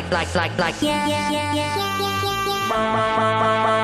Like yeah.